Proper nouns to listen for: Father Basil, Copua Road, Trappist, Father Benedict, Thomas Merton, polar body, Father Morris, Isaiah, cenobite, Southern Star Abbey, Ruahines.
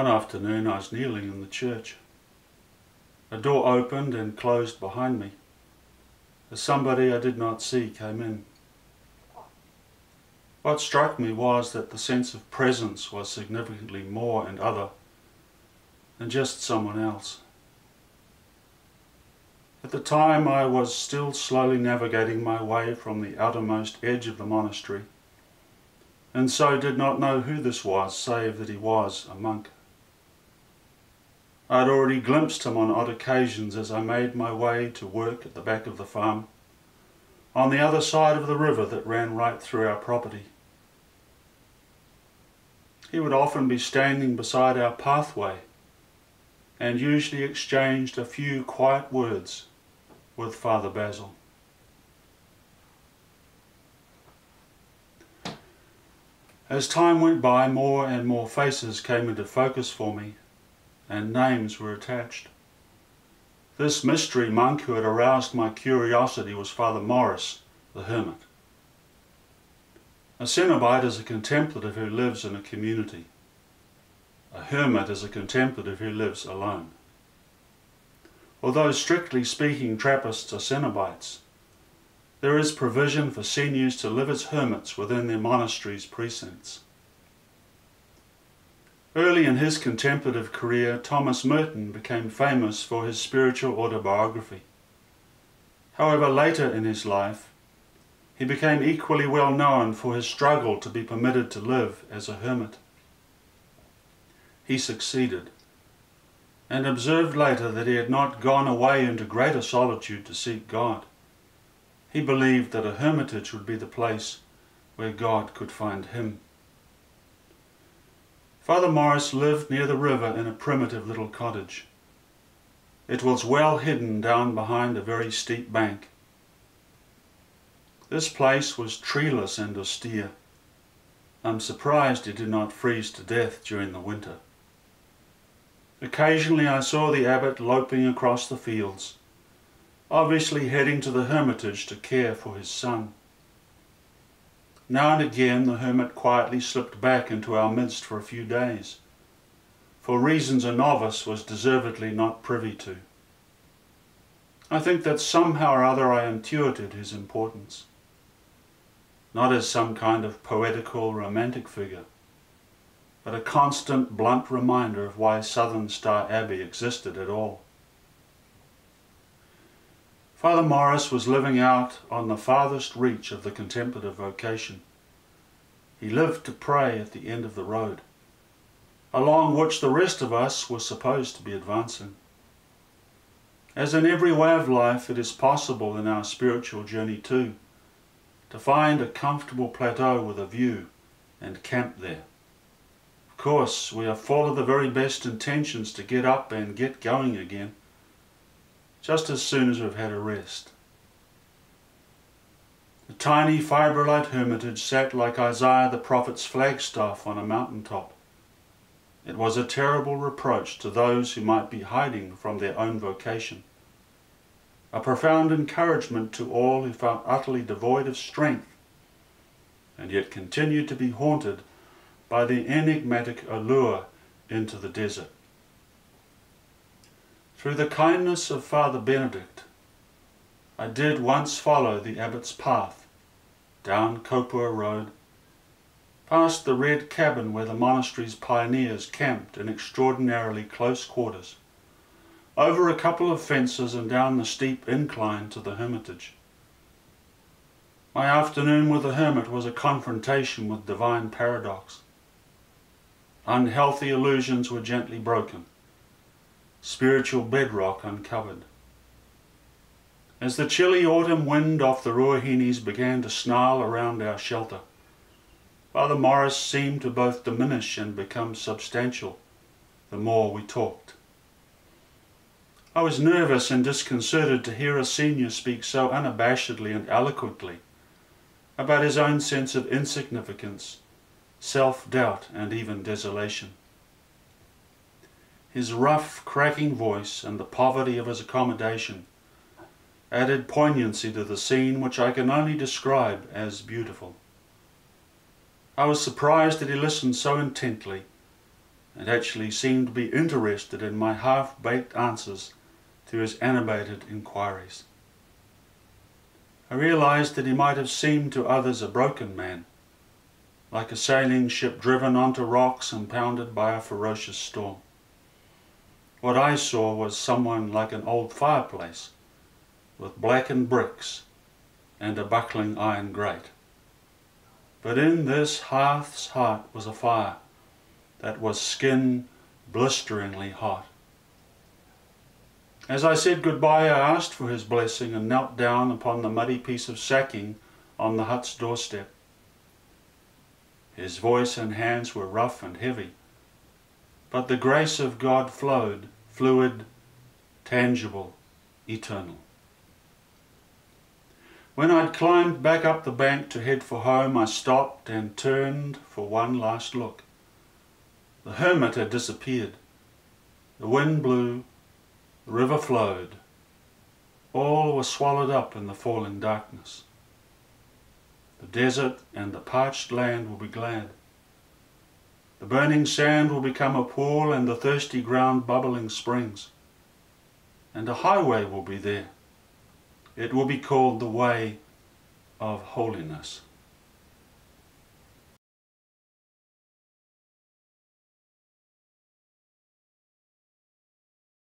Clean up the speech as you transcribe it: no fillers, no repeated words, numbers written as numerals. One afternoon I was kneeling in the church. A door opened and closed behind me. As somebody I did not see came in. What struck me was that the sense of presence was significantly more and other than just someone else. At the time I was still slowly navigating my way from the outermost edge of the monastery, and so did not know who this was save that he was a monk. I had already glimpsed him on odd occasions as I made my way to work at the back of the farm, on the other side of the river that ran right through our property. He would often be standing beside our pathway and usually exchanged a few quiet words with Father Basil. As time went by, more and more faces came into focus for me and names were attached. This mystery monk who had aroused my curiosity was Father Morris, the hermit. A cenobite is a contemplative who lives in a community. A hermit is a contemplative who lives alone. Although strictly speaking Trappists are cenobites, there is provision for seniors to live as hermits within their monastery's precincts. Early in his contemplative career, Thomas Merton became famous for his spiritual autobiography. However, later in his life, he became equally well known for his struggle to be permitted to live as a hermit. He succeeded, and observed later that he had not gone away into greater solitude to seek God. He believed that a hermitage would be the place where God could find him. Father Morris lived near the river in a primitive little cottage. It was well hidden down behind a very steep bank. This place was treeless and austere. I'm surprised it did not freeze to death during the winter. Occasionally I saw the abbot loping across the fields, obviously heading to the hermitage to care for his son. Now and again the hermit quietly slipped back into our midst for a few days, for reasons a novice was deservedly not privy to. I think that somehow or other I intuited his importance, not as some kind of poetical romantic figure, but a constant blunt reminder of why Southern Star Abbey existed at all. Father Morris was living out on the farthest reach of the contemplative vocation. He lived to pray at the end of the road, along which the rest of us were supposed to be advancing. As in every way of life, it is possible in our spiritual journey too, to find a comfortable plateau with a view and camp there. Of course, we are full of the very best intentions to get up and get going again, just as soon as we've had a rest. The tiny fibrillite hermitage sat like Isaiah the prophet's flagstaff on a mountaintop. It was a terrible reproach to those who might be hiding from their own vocation, a profound encouragement to all who felt utterly devoid of strength and yet continued to be haunted by the enigmatic allure into the desert. Through the kindness of Father Benedict, I did once follow the abbot's path, down Copua Road, past the red cabin where the monastery's pioneers camped in extraordinarily close quarters, over a couple of fences and down the steep incline to the hermitage. My afternoon with the hermit was a confrontation with divine paradox. Unhealthy illusions were gently broken, spiritual bedrock uncovered. As the chilly autumn wind off the Ruahines began to snarl around our shelter, Father Morris seemed to both diminish and become substantial the more we talked. I was nervous and disconcerted to hear a senior speak so unabashedly and eloquently about his own sense of insignificance, self-doubt, and even desolation. His rough, cracking voice and the poverty of his accommodation added poignancy to the scene which I can only describe as beautiful. I was surprised that he listened so intently and actually seemed to be interested in my half-baked answers to his animated inquiries. I realized that he might have seemed to others a broken man, like a sailing ship driven onto rocks and pounded by a ferocious storm. What I saw was someone like an old fireplace, with blackened bricks and a buckling iron grate. But in this hearth's heart was a fire that was skin blisteringly hot. As I said goodbye, I asked for his blessing and knelt down upon the muddy piece of sacking on the hut's doorstep. His voice and hands were rough and heavy, but the grace of God flowed, fluid, tangible, eternal. When I'd climbed back up the bank to head for home, I stopped and turned for one last look. The hermit had disappeared. The wind blew, the river flowed. All was swallowed up in the falling darkness. The desert and the parched land will be glad. The burning sand will become a pool and the thirsty ground bubbling springs. And a highway will be there. It will be called the Way of Holiness.